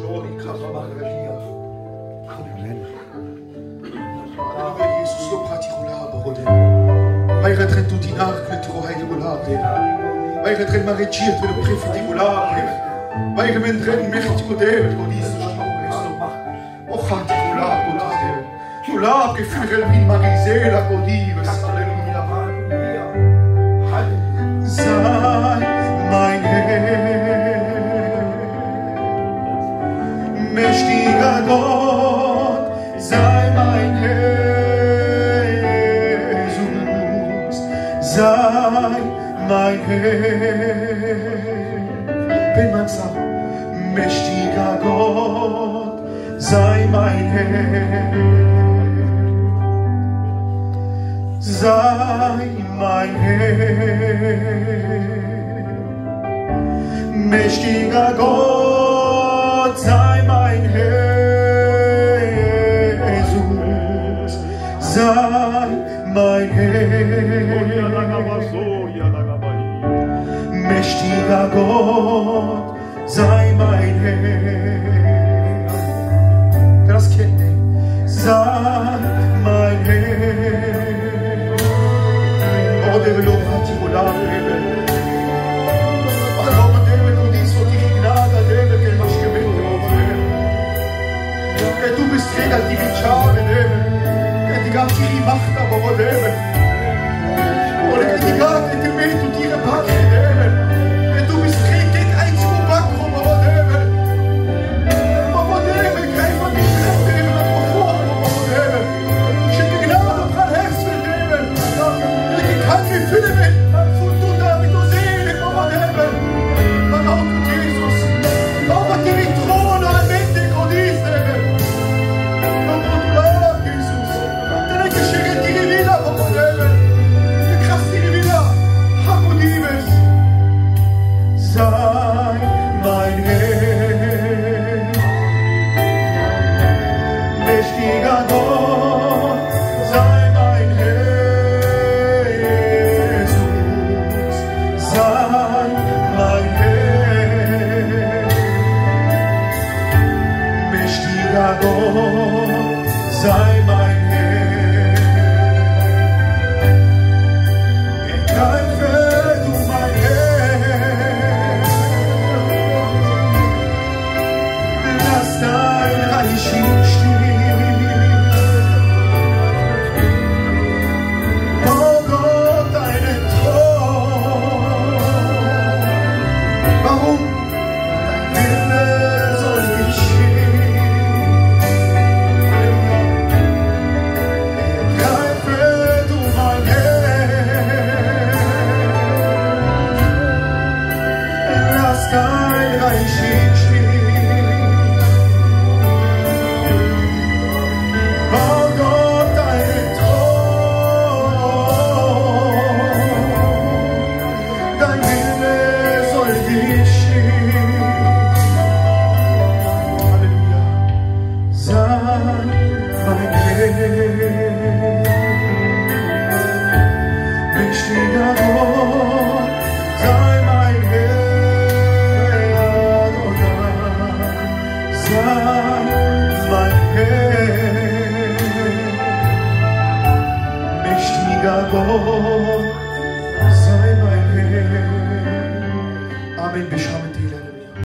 شوقی کازا مغربی ها کنولن آقای یسوس لو پاتی خولا بغده آقای غدخن تو دینار کلتو رو هایل گلابده آقای غدخن مغی جیر تو لو پریفتی گلابده آقای غمندرن مختی گده بگون یسوس لو خاتی گلا بوده گلاب که فیغل بین مغیزه لگودی بسرن Sei mein Herr, mächtiger Gott, sei mein Herr, Jesus, sei mein Herr. Wenn man sagt, mächtiger Gott, sei mein Herr, sei mein Herr, mächtiger Gott, sei mein Herr, Jesus, sei mein Herr, mächtiger Gott, sei mein Herr, das kennt ihr, sei mein Herr. Develo particular Roma develo disso di ignada deve che non scrive che tu bist regal di vinciare deve che ti ganzi di macht aber deve oder che ti ganzi di mit und ihre pack Gott, sei mein Herr. Amen.